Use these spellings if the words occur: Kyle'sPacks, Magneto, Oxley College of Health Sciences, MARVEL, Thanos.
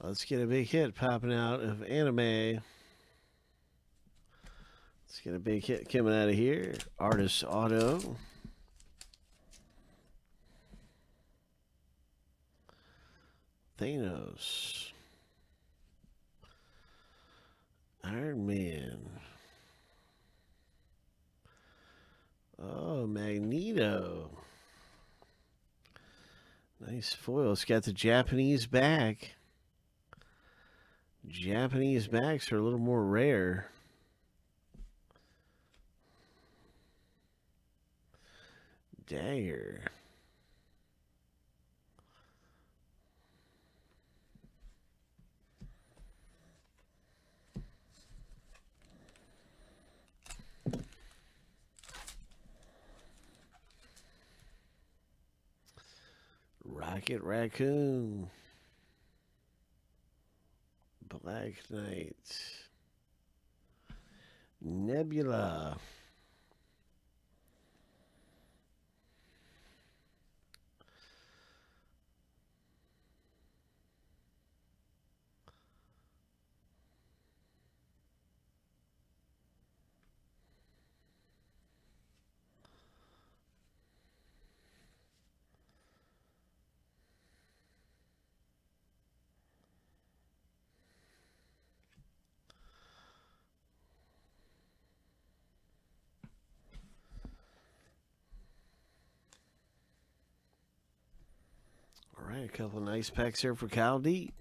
Let's get a big hit popping out of anime. Let's get a big hit coming out of here. Artist Auto. Thanos. Iron Man. Oh, Magneto. Nice foil. It's got the Japanese back. Japanese backs are a little more rare. Dagger. Rocket Raccoon. Black Knight. Nebula. A couple of nice packs here for Kyle D.